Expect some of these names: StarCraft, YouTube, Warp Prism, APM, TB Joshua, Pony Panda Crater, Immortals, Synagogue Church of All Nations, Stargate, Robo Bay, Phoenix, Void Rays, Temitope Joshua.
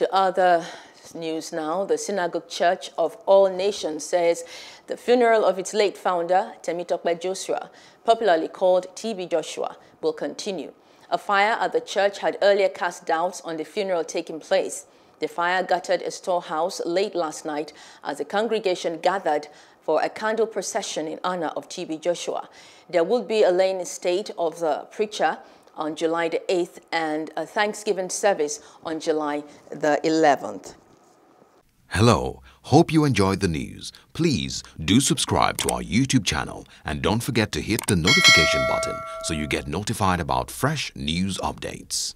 To other news now, the Synagogue Church of All Nations says the funeral of its late founder, Temitope Joshua, popularly called TB Joshua, will continue. A fire at the church had earlier cast doubts on the funeral taking place. The fire gutted a storehouse late last night as the congregation gathered for a candle procession in honor of TB Joshua. There will be a laying estate of the preacher on July the 8th and a Thanksgiving service on July the 11th. Hello, hope you enjoyed the news. Please do subscribe to our YouTube channel and don't forget to hit the notification button so you get notified about fresh news updates.